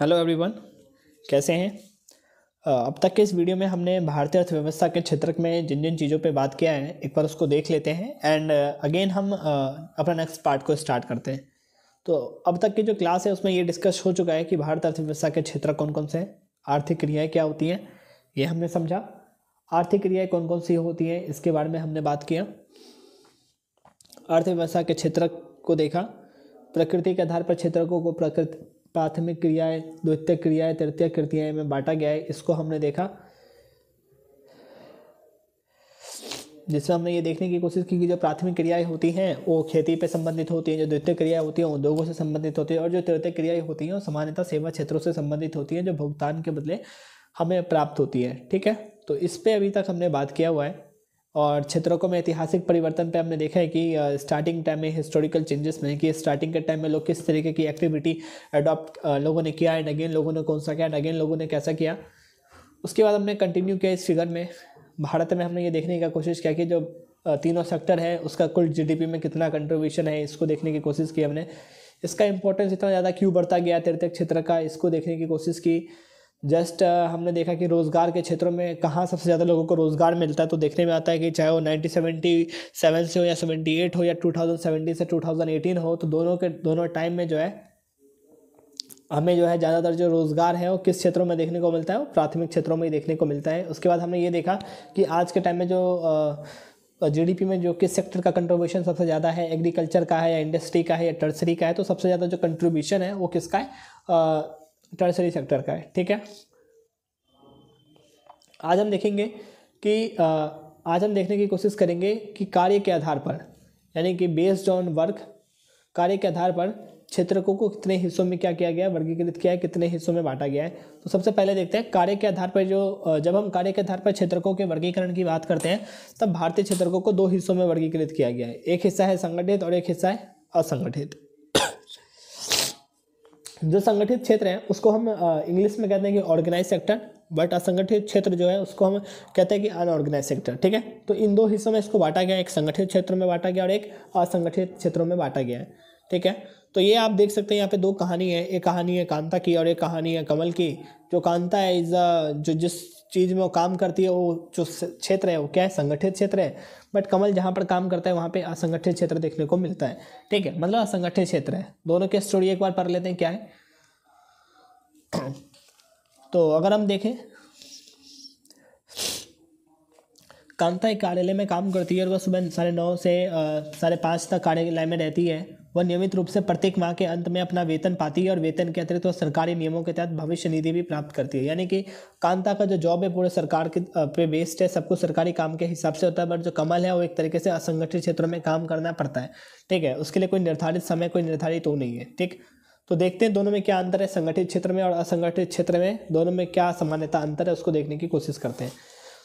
Hello everyone, कैसे हैं। अब तक के इस वीडियो में हमने भारतीय अर्थव्यवस्था के क्षेत्र में जिन जिन चीज़ों पे बात किया है एक बार उसको देख लेते हैं एंड अगेन हम अपना नेक्स्ट पार्ट को स्टार्ट करते हैं। तो अब तक की जो क्लास है उसमें ये डिस्कस हो चुका है कि भारतीय अर्थव्यवस्था के क्षेत्र कौन कौन से हैं, आर्थिक क्रियाएँ क्या होती हैं ये हमने समझा, आर्थिक क्रियाएँ कौन कौन सी होती हैं इसके बारे में हमने बात किया, अर्थव्यवस्था के क्षेत्र को देखा, प्रकृति के आधार पर क्षेत्रकों को प्रकृति प्राथमिक क्रियाएं, द्वितीय क्रियाएं, तृतीय क्रियाएं में बांटा गया है इसको हमने देखा, जिसमें हमने ये देखने की कोशिश की कि जो प्राथमिक क्रियाएं होती हैं वो खेती पे संबंधित होती हैं, जो द्वितीय क्रियाएं होती हैं उद्योगों से संबंधित होती है और जो तृतीय क्रियाएं होती हैं वो सामान्यतः सेवा क्षेत्रों से संबंधित होती हैं जो भुगतान के बदले हमें प्राप्त होती है। ठीक है, तो इस पर अभी तक हमने बात किया हुआ है। और क्षेत्रकों में ऐतिहासिक परिवर्तन पे हमने देखा है कि स्टार्टिंग टाइम में हिस्टोरिकल चेंजेस में कि स्टार्टिंग के टाइम में लोग किस तरीके की एक्टिविटी अडॉप्ट लोगों ने किया एंड अगेन लोगों ने कौन सा किया एंड अगेन लोगों ने कैसा किया। उसके बाद हमने कंटिन्यू किया इस फिगर में। भारत में हमने ये देखने की कोशिश किया कि जो तीनों सेक्टर है उसका कुल GDP में कितना कंट्रीब्यूशन है इसको देखने की कोशिश की हमने, इसका इंपॉर्टेंस इतना ज़्यादा क्यों बढ़ता गया तृतीय क्षेत्र का इसको देखने की कोशिश की। जस्ट हमने देखा कि रोज़गार के क्षेत्रों में कहाँ सबसे ज़्यादा लोगों को रोज़गार मिलता है, तो देखने में आता है कि चाहे वो 1977 से हो या 78 हो या 2070 से 2018 हो, तो दोनों टाइम में जो है हमें जो है ज़्यादातर जो रोज़गार है वो किस क्षेत्रों में देखने को मिलता है, वो प्राथमिक क्षेत्रों में ही देखने को मिलता है। उसके बाद हमने ये देखा कि आज के टाइम में जो GDP में जो किस सेक्टर का कंट्रीब्यूशन सबसे ज़्यादा है, एग्रीकल्चर का है या इंडस्ट्री का है या टर्सरी का है, तो सबसे ज़्यादा जो कंट्रीब्यूशन है वो किसका है, टर्सरी सेक्टर का है। ठीक है, आज हम देखेंगे कि आज हम देखने की कोशिश करेंगे कि कार्य के आधार पर यानी कि बेस्ड ऑन वर्क, कार्य के आधार पर क्षेत्रकों को कितने हिस्सों में क्या किया गया, वर्गीकृत किया है, कितने हिस्सों में बांटा गया है। तो सबसे पहले देखते हैं कार्य के आधार पर जो जब हम कार्य के आधार पर क्षेत्रकों के वर्गीकरण की बात करते हैं तब भारतीय क्षेत्रकों को 2 हिस्सों में वर्गीकृत किया गया है, एक हिस्सा है संगठित और एक हिस्सा है असंगठित। जो संगठित क्षेत्र है उसको हम इंग्लिश में कहते हैं कि ऑर्गेनाइज सेक्टर, बट असंगठित क्षेत्र जो है उसको हम कहते हैं कि अनऑर्गेनाइज सेक्टर। ठीक है, तो इन 2 हिस्सों में इसको बांटा गया, एक संगठित क्षेत्र में बांटा गया और एक असंगठित क्षेत्रों में बांटा गया है। ठीक है, तो ये आप देख सकते हैं यहाँ पे 2 कहानी है, एक कहानी है कांता की और एक कहानी है कमल की। जो कांता है जिस चीज़ में वो काम करती है वो जो क्षेत्र है वो क्या है, संगठित क्षेत्र है, बट कमल जहाँ पर काम करता है वहाँ पे असंगठित क्षेत्र देखने को मिलता है। ठीक है, मतलब असंगठित क्षेत्र है। दोनों के स्टोरी एक बार पढ़ लेते हैं क्या है। तो अगर हम देखें, कांता एक कार्यालय में काम करती है और वह सुबह 9:30 से 5:30 तक कार्यालय में रहती है। वह नियमित रूप से प्रत्येक माह के अंत में अपना वेतन पाती है और वेतन के अतिरिक्त वह सरकारी नियमों के तहत भविष्य निधि भी प्राप्त करती है। यानी कि कांता का जो जॉब है पूरे सरकार के पे बेस्ड है, सब कुछ सरकारी काम के हिसाब से होता है, बट जो कमल है वो एक तरीके से असंगठित क्षेत्रों में काम करना पड़ता है। ठीक है, उसके लिए कोई निर्धारित समय, कोई निर्धारित वो नहीं है। ठीक, तो देखते हैं दोनों में क्या अंतर है, संगठित क्षेत्र में और असंगठित क्षेत्र में दोनों में क्या सामान्यता अंतर है उसको देखने की कोशिश करते हैं।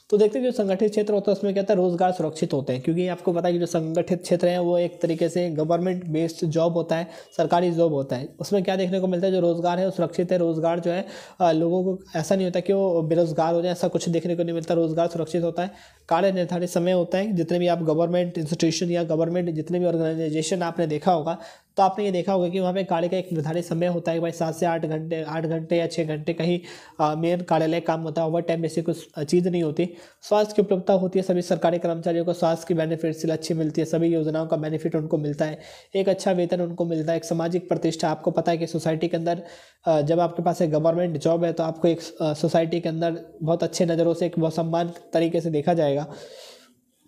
तो देखते हैं जो संगठित क्षेत्र होता है उसमें क्या होता है, रोजगार सुरक्षित होते हैं, क्योंकि आपको पता है कि जो संगठित क्षेत्र है वो एक तरीके से गवर्नमेंट बेस्ड जॉब होता है, सरकारी जॉब होता है। उसमें क्या देखने को मिलता है, जो रोजगार है वो सुरक्षित है, रोजगार जो है लोगों को ऐसा नहीं होता कि वो बेरोजगार हो जाए, ऐसा कुछ देखने को नहीं मिलता, रोजगार सुरक्षित होता है। कार्य निर्धारित समय होता है, जितने भी आप गवर्नमेंट इंस्टीट्यूशन या गवर्नमेंट जितने भी ऑर्गेनाइजेशन आपने देखा होगा तो आपने ये देखा होगा कि वहाँ पे कार्य का एक निर्धारित समय होता है, भाई 7 से 8 घंटे, 8 घंटे या 6 घंटे कहीं मेन कार्यालय काम होता है, ओवर टाइम जैसी कुछ चीज़ नहीं होती। स्वास्थ्य की उपलब्धता होती है, सभी सरकारी कर्मचारियों को स्वास्थ्य की बेनिफिट्स अच्छी मिलती है, सभी योजनाओं का बेनिफिट उनको मिलता है, एक अच्छा वेतन उनको मिलता है, एक सामाजिक प्रतिष्ठा। आपको पता है कि सोसाइटी के अंदर जब आपके पास एक गवर्नमेंट जॉब है तो आपको एक सोसाइटी के अंदर बहुत अच्छे नज़रों से, एक बहुत सम्मान तरीके से देखा जाएगा।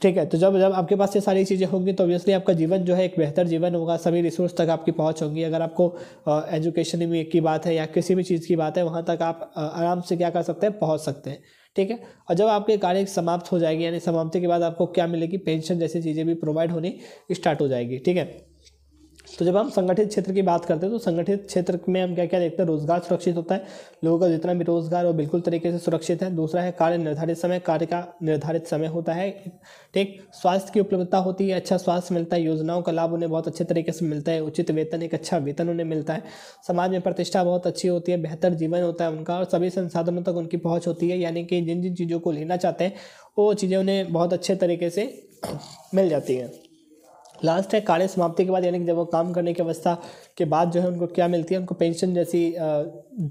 ठीक है, तो जब जब आपके पास ये सारी चीज़ें होंगी तो ऑब्वियसली आपका जीवन जो है एक बेहतर जीवन होगा, सभी रिसोर्स तक आपकी पहुंच होंगी। अगर आपको एजुकेशन में की बात है या किसी भी चीज़ की बात है वहां तक आप आराम से क्या कर सकते हैं, पहुंच सकते हैं। ठीक है, और जब आपके कार्य समाप्त हो जाएगी यानी समाप्ति के बाद आपको क्या मिलेगी, पेंशन जैसी चीज़ें भी प्रोवाइड होनी स्टार्ट हो जाएगी। ठीक है, तो जब हम संगठित क्षेत्र की बात करते हैं तो संगठित क्षेत्र में हम क्या क्या देखते हैं, रोजगार सुरक्षित होता है, लोगों का जितना भी रोजगार वो बिल्कुल तरीके से सुरक्षित है। दूसरा है कार्य निर्धारित समय, कार्य का निर्धारित समय होता है। ठीक, स्वास्थ्य की उपलब्धता होती है, अच्छा स्वास्थ्य मिलता है, योजनाओं का लाभ उन्हें बहुत अच्छे तरीके से मिलता है, उचित वेतन, एक अच्छा वेतन उन्हें मिलता है, समाज में प्रतिष्ठा बहुत अच्छी होती है, बेहतर जीवन होता है उनका और सभी संसाधनों तक उनकी पहुँच होती है। यानी कि जिन जिन चीज़ों को लेना चाहते हैं वो चीज़ें उन्हें बहुत अच्छे तरीके से मिल जाती हैं। लास्ट है कार्य समाप्ति के बाद, यानी कि जब वो काम करने की अवस्था के बाद जो है उनको क्या मिलती है, उनको पेंशन जैसी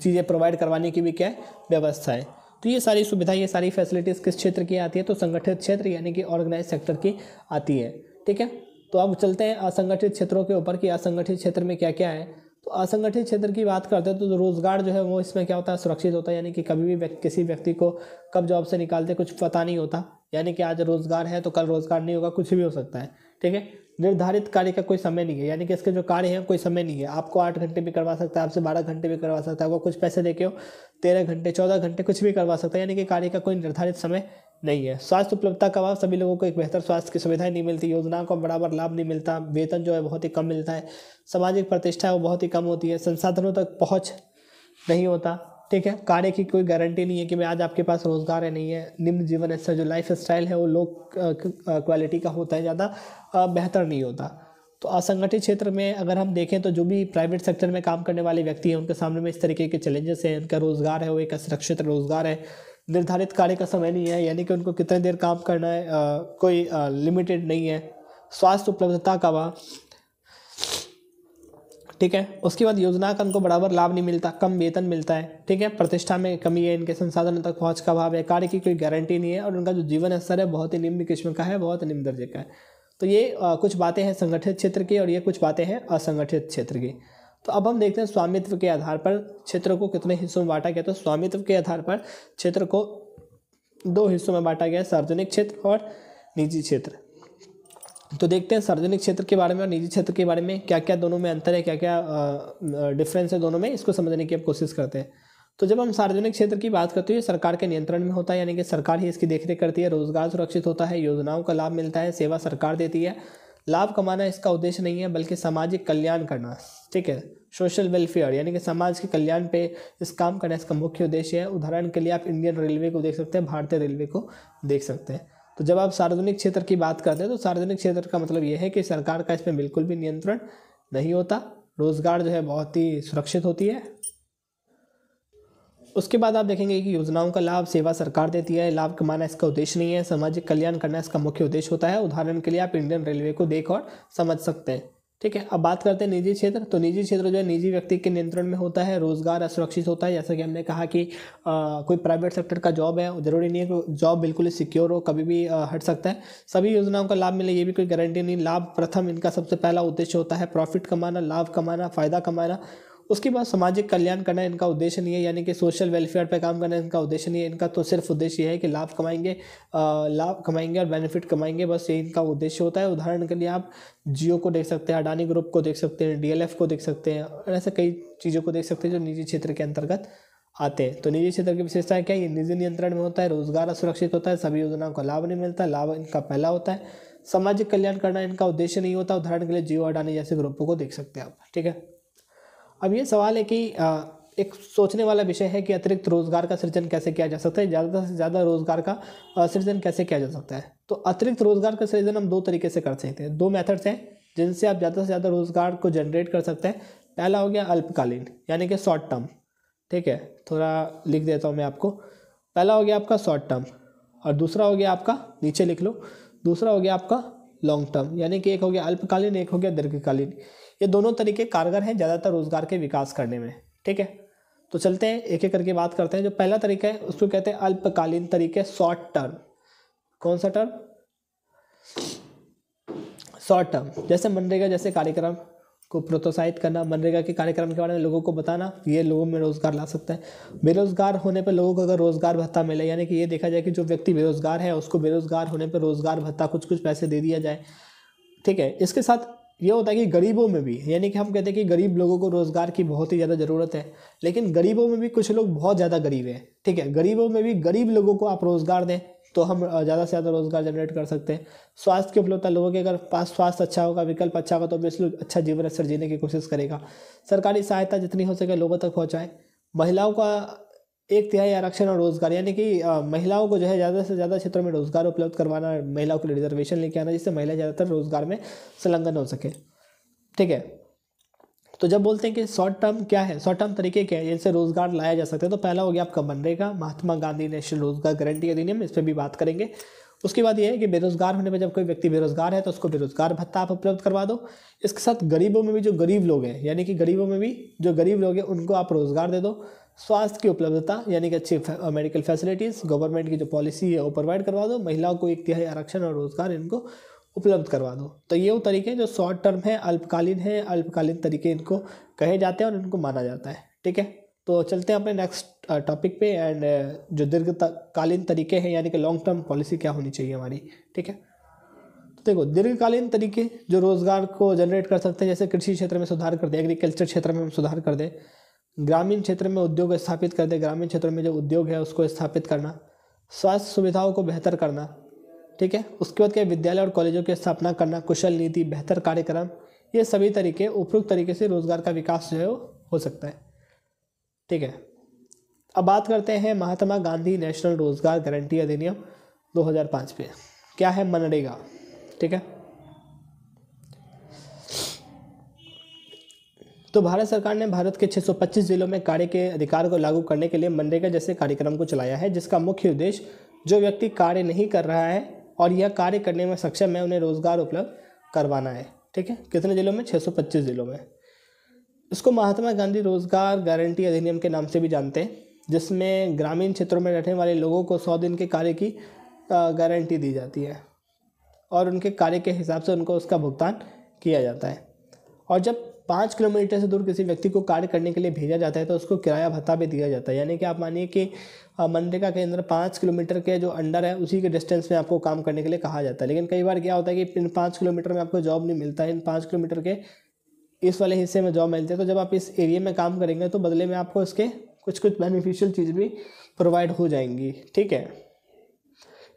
चीज़ें प्रोवाइड करवाने की भी क्या है व्यवस्था है। तो ये सारी सुविधाएं, ये सारी फैसिलिटीज़ किस क्षेत्र की आती है, तो संगठित क्षेत्र यानी कि ऑर्गेनाइज सेक्टर की आती है। ठीक है, तो अब चलते हैं असंगठित क्षेत्रों के ऊपर कि असंगठित क्षेत्र में क्या क्या है। तो असंगठित क्षेत्र की बात करते हैं तो रोज़गार जो है वो इसमें क्या होता है, सुरक्षित होता है, यानी कि कभी भी किसी व्यक्ति को कब जॉब से निकालते कुछ पता नहीं होता, यानी कि आज रोज़गार है तो कल रोज़गार नहीं होगा, कुछ भी हो सकता है। ठीक है, निर्धारित कार्य का कोई समय नहीं है, यानी कि इसके जो कार्य हैं कोई समय नहीं है, आपको 8 घंटे भी करवा सकता है, आपसे 12 घंटे भी करवा सकता है, वो कुछ पैसे देके हो 13 घंटे 14 घंटे कुछ भी करवा सकता है, यानी कि कार्य का कोई निर्धारित समय नहीं है। स्वास्थ्य उपलब्धता का अभाव, सभी लोगों को एक बेहतर स्वास्थ्य की सुविधाएं नहीं मिलती, योजनाओं का बराबर लाभ नहीं मिलता, वेतन जो है बहुत ही कम मिलता है, सामाजिक प्रतिष्ठा है वो बहुत ही कम होती है, संसाधनों तक पहुँच नहीं होता। ठीक है, कार्य की कोई गारंटी नहीं है कि मैं आज आपके पास रोज़गार है नहीं है, निम्न जीवन स्तर जो लाइफ स्टाइल है वो लो क्वालिटी का होता है, ज़्यादा बेहतर नहीं होता। तो असंगठित क्षेत्र में अगर हम देखें तो जो भी प्राइवेट सेक्टर में काम करने वाले व्यक्ति हैं उनके सामने में इस तरीके के चैलेंजेस हैं। उनका रोज़गार है वो एक असुरक्षित रोज़गार है, निर्धारित कार्य का समय नहीं है, यानी कि उनको कितने देर काम करना है कोई लिमिटेड नहीं है, स्वास्थ्य उपलब्धता का अभाव। ठीक है, उसके बाद योजना का उनको बराबर लाभ नहीं मिलता, कम वेतन मिलता है। ठीक है, प्रतिष्ठा में कमी है, इनके संसाधनों तक पहुंच का अभाव है, कार्य की कोई गारंटी नहीं है, और उनका जो जीवन स्तर है बहुत ही निम्न किस्म का है, बहुत निम्न दर्जे का है। तो ये कुछ बातें हैं संगठित क्षेत्र की, और ये कुछ बातें हैं असंगठित क्षेत्र की। तो अब हम देखते हैं स्वामित्व के आधार पर क्षेत्र को कितने हिस्सों में बांटा गया। तो स्वामित्व के आधार पर क्षेत्र को 2 हिस्सों में बांटा गया, सार्वजनिक क्षेत्र और निजी क्षेत्र। तो देखते हैं सार्वजनिक क्षेत्र के बारे में और निजी क्षेत्र के बारे में क्या क्या दोनों में अंतर है, क्या क्या डिफरेंस है दोनों में, इसको समझने की अब कोशिश करते हैं। तो जब हम सार्वजनिक क्षेत्र की बात करते हैं, सरकार के नियंत्रण में होता है, यानी कि सरकार ही इसकी देखरेख करती है, रोजगार सुरक्षित होता है, योजनाओं का लाभ मिलता है, सेवा सरकार देती है, लाभ कमाना इसका उद्देश्य नहीं है बल्कि सामाजिक कल्याण करना। ठीक है, सोशल वेलफेयर यानी कि समाज के कल्याण पे इस काम करना इसका मुख्य उद्देश्य है। उदाहरण के लिए आप इंडियन रेलवे को देख सकते हैं, भारतीय रेलवे को देख सकते हैं। तो जब आप सार्वजनिक क्षेत्र की बात करते हैं तो सार्वजनिक क्षेत्र का मतलब यह है कि सरकार का इसमें बिल्कुल भी नियंत्रण नहीं होता, रोजगार जो है बहुत ही सुरक्षित होती है। उसके बाद आप देखेंगे कि योजनाओं का लाभ सेवा सरकार देती है, लाभ कमाना इसका उद्देश्य नहीं है, सामाजिक कल्याण करना इसका मुख्य उद्देश्य होता है। उदाहरण के लिए आप इंडियन रेलवे को देख और समझ सकते हैं। ठीक है, अब बात करते हैं निजी क्षेत्र। तो निजी क्षेत्र जो है निजी व्यक्ति के नियंत्रण में होता है, रोजगार असुरक्षित होता है, जैसा कि हमने कहा कि कोई प्राइवेट सेक्टर का जॉब है, जरूरी नहीं है कि जॉब बिल्कुल ही सिक्योर हो, कभी भी हट सकता है। सभी योजनाओं का लाभ मिले ये भी कोई गारंटी नहीं, लाभ प्रथम इनका सबसे पहला उद्देश्य होता है, प्रॉफिट कमाना, लाभ कमाना, फ़ायदा कमाना। उसके बाद सामाजिक कल्याण करना इनका उद्देश्य नहीं है, यानी कि सोशल वेलफेयर पर काम करना इनका उद्देश्य नहीं है, इनका तो सिर्फ उद्देश्य यह है कि लाभ कमाएंगे और बेनिफिट कमाएंगे, बस ये इनका उद्देश्य होता है। उदाहरण के लिए आप जियो को देख सकते हैं, अडानी ग्रुप को देख सकते हैं, DLF को देख सकते हैं, और ऐसे कई चीज़ों को देख सकते हैं जो निजी क्षेत्र के अंतर्गत आते हैं। तो निजी क्षेत्र की विशेषता क्या है, ये निजी नियंत्रण में होता है, रोजगार असुरक्षित होता है, सभी योजनाओं का लाभ नहीं मिलता, लाभ इनका पहला होता है, सामाजिक कल्याण करना इनका उद्देश्य नहीं होता। उदाहरण के लिए जियो अडानी जैसे ग्रुपों को देख सकते हैं आप। ठीक है, अब ये सवाल है कि एक सोचने वाला विषय है कि अतिरिक्त रोजगार का सृजन कैसे किया जा सकता है, ज़्यादा से ज़्यादा रोजगार का सृजन कैसे किया जा सकता है। तो अतिरिक्त रोजगार का सृजन हम 2 तरीके से कर सकते हैं, 2 मेथड्स हैं जिनसे आप ज़्यादा से ज़्यादा रोजगार को जनरेट कर सकते हैं। पहला हो गया अल्पकालीन यानी कि शॉर्ट टर्म। ठीक है, थोड़ा लिख देता हूँ मैं आपको, पहला हो गया आपका शॉर्ट टर्म और दूसरा हो गया आपका, नीचे लिख लो, दूसरा हो गया आपका लॉन्ग टर्म, यानी कि एक हो गया अल्पकालीन, एक हो गया दीर्घकालीन। ये दोनों तरीके कारगर हैं ज़्यादातर रोजगार के विकास करने में। ठीक है, तो चलते हैं एक एक करके बात करते हैं। जो पहला तरीका है उसको कहते हैं अल्पकालीन तरीके, शॉर्ट टर्म। कौन सा टर्म? Short term. जैसे मनरेगा जैसे कार्यक्रम को प्रोत्साहित करना, मनरेगा के कार्यक्रम के बारे में लोगों को बताना, ये लोगों में रोजगार ला सकता है। बेरोजगार होने पर लोगों को अगर रोजगार भत्ता मिले, यानी कि ये देखा जाए कि जो व्यक्ति बेरोजगार है उसको बेरोजगार होने पर रोजगार भत्ता कुछ कुछ पैसे दे दिया जाए। ठीक है, इसके साथ ये होता है कि गरीबों में भी, यानी कि हम कहते हैं कि गरीब लोगों को रोजगार की बहुत ही ज़्यादा ज़रूरत है, लेकिन गरीबों में भी कुछ लोग बहुत ज़्यादा गरीब हैं। ठीक है, गरीबों में भी गरीब लोगों को आप रोजगार दें तो हम ज़्यादा से ज़्यादा रोजगार जनरेट कर सकते हैं। स्वास्थ्य की उपलब्धता, लोगों के अगर पास स्वास्थ्य अच्छा होगा, विकल्प अच्छा होगा, तो बिल्कुल अच्छा जीवन स्तर जीने की कोशिश करेगा। सरकारी सहायता जितनी हो सके लोगों तक पहुँचाएँ। महिलाओं का 1/3 आरक्षण और रोजगार, यानी कि महिलाओं को जो है ज़्यादा से ज़्यादा क्षेत्रों में रोजगार उपलब्ध करवाना, महिलाओं के लिए रिजर्वेशन लेके आना, जिससे महिला ज़्यादातर रोजगार में संलग्न हो सके। ठीक है, तो जब बोलते हैं कि शॉर्ट टर्म क्या है, शॉर्ट टर्म तरीके क्या है, इनसे रोजगार लाया जा सकता है। तो पहला हो गया आपका मनरेगा, महात्मा गांधी नेशनल रोजगार गारंटी अधिनियम, इस पर भी बात करेंगे। उसके बाद ये है कि बेरोजगार होने पर जब कोई व्यक्ति बेरोजगार है तो उसको बेरोजगार भत्ता आप उपलब्ध करवा दो। इसके साथ गरीबों में भी जो गरीब लोग हैं, यानी कि गरीबों में भी जो गरीब लोग हैं उनको आप रोजगार दे दो। स्वास्थ्य की उपलब्धता यानी कि अच्छी मेडिकल फैसिलिटीज़ गवर्नमेंट की जो पॉलिसी है वो प्रोवाइड करवा दो। महिलाओं को एक तिहाई आरक्षण और रोजगार इनको उपलब्ध करवा दो। तो ये वो तरीके हैं जो शॉर्ट टर्म है, अल्पकालीन है, अल्पकालीन तरीके इनको कहे जाते हैं और इनको माना जाता है। ठीक है, तो चलते हैं अपने नेक्स्ट टॉपिक पे। एंड जो दीर्घकालीन तरीके हैं यानी कि लॉन्ग टर्म पॉलिसी क्या होनी चाहिए हमारी। ठीक है, तो देखो दीर्घकालीन तरीके जो रोजगार को जनरेट कर सकते हैं, जैसे कृषि क्षेत्र में सुधार कर दें, एग्रीकल्चर क्षेत्र में हम सुधार कर दें, ग्रामीण क्षेत्र में उद्योग स्थापित कर दें, ग्रामीण क्षेत्र में जो उद्योग है उसको स्थापित करना, स्वास्थ्य सुविधाओं को बेहतर करना। ठीक है, उसके बाद क्या विद्यालय और कॉलेजों की स्थापना करना, कुशल नीति, बेहतर कार्यक्रम, ये सभी तरीके उपयुक्त तरीके से रोजगार का विकास जो है हो सकता है। ठीक है, अब बात करते हैं महात्मा गांधी नेशनल रोजगार गारंटी अधिनियम 2005 पे। क्या है मनरेगा। ठीक है, तो भारत सरकार ने भारत के 625 जिलों में कार्य के अधिकार को लागू करने के लिए मनरेगा जैसे कार्यक्रम को चलाया है, जिसका मुख्य उद्देश्य जो व्यक्ति कार्य नहीं कर रहा है और यह कार्य करने में सक्षम है उन्हें रोजगार उपलब्ध करवाना है। ठीक है, कितने जिलों में, 625 जिलों में। इसको महात्मा गांधी रोजगार गारंटी अधिनियम के नाम से भी जानते हैं, जिसमें ग्रामीण क्षेत्रों में रहने वाले लोगों को 100 दिन के कार्य की गारंटी दी जाती है और उनके कार्य के हिसाब से उनको उसका भुगतान किया जाता है। और जब 5 किलोमीटर से दूर किसी व्यक्ति को कार्य करने के लिए भेजा जाता है तो उसको किराया भत्ता भी दिया जाता है। यानी कि आप मानिए कि मनरेगा के अंदर 5 किलोमीटर के जो अंडर है उसी के डिस्टेंस में आपको काम करने के लिए कहा जाता है। लेकिन कई बार क्या होता है कि इन 5 किलोमीटर में आपको जॉब नहीं मिलता है, इन 5 किलोमीटर के इस वाले हिस्से में जॉब मिलती है। तो जब आप इस एरिया में काम करेंगे तो बदले में आपको इसके कुछ कुछ बेनिफिशियल चीज़ भी प्रोवाइड हो जाएंगी। ठीक है,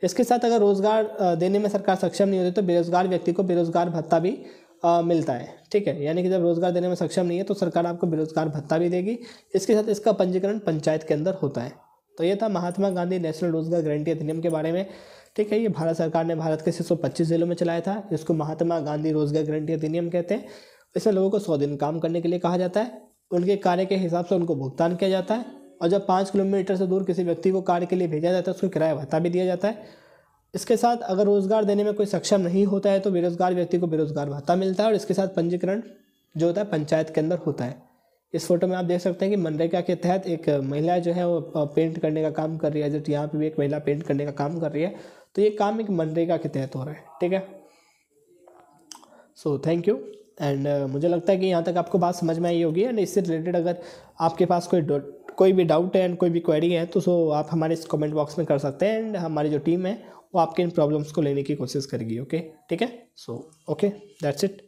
इसके साथ अगर रोजगार देने में सरकार सक्षम नहीं होती तो बेरोजगार व्यक्ति को बेरोजगार भत्ता भी मिलता है। ठीक है, यानी कि जब रोजगार देने में सक्षम नहीं है तो सरकार आपको बेरोजगार भत्ता भी देगी। इसके साथ इसका पंजीकरण पंचायत के अंदर होता है। तो ये था महात्मा गांधी नेशनल रोजगार गारंटी अधिनियम के बारे में। ठीक है, ये भारत सरकार ने भारत के 625 जिलों में चलाया था, जिसको महात्मा गांधी रोजगार गारंटी अधिनियम कहते हैं। इसमें लोगों को 100 दिन काम करने के लिए कहा जाता है, उनके कार्य के हिसाब से उनको भुगतान किया जाता है और जब 5 किलोमीटर से दूर किसी व्यक्ति को कार्य के लिए भेजा जाता है उसको किराया भत्ता भी दिया जाता है। इसके साथ अगर रोजगार देने में कोई सक्षम नहीं होता है तो बेरोजगार व्यक्ति को बेरोजगार भत्ता मिलता है और इसके साथ पंजीकरण जो होता है पंचायत के अंदर होता है। इस फोटो में आप देख सकते हैं कि मनरेगा के तहत एक महिला जो है वो पेंट करने का काम कर रही है। जैसे यहाँ पे भी एक महिला पेंट करने का काम कर रही है, तो ये काम एक मनरेगा के तहत हो रहा है। ठीक है, सो थैंक यू। एंड मुझे लगता है कि यहाँ तक आपको बात समझ में आई होगी। एंड इससे रिलेटेड अगर आपके पास कोई भी डाउट है एंड कोई भी क्वेरी है तो आप हमारे इस कमेंट बॉक्स में कर सकते हैं एंड हमारी जो टीम है वो आपके इन प्रॉब्लम्स को लेने की कोशिश करेगी। ओके, ठीक है, सो ओके, दैट्स इट।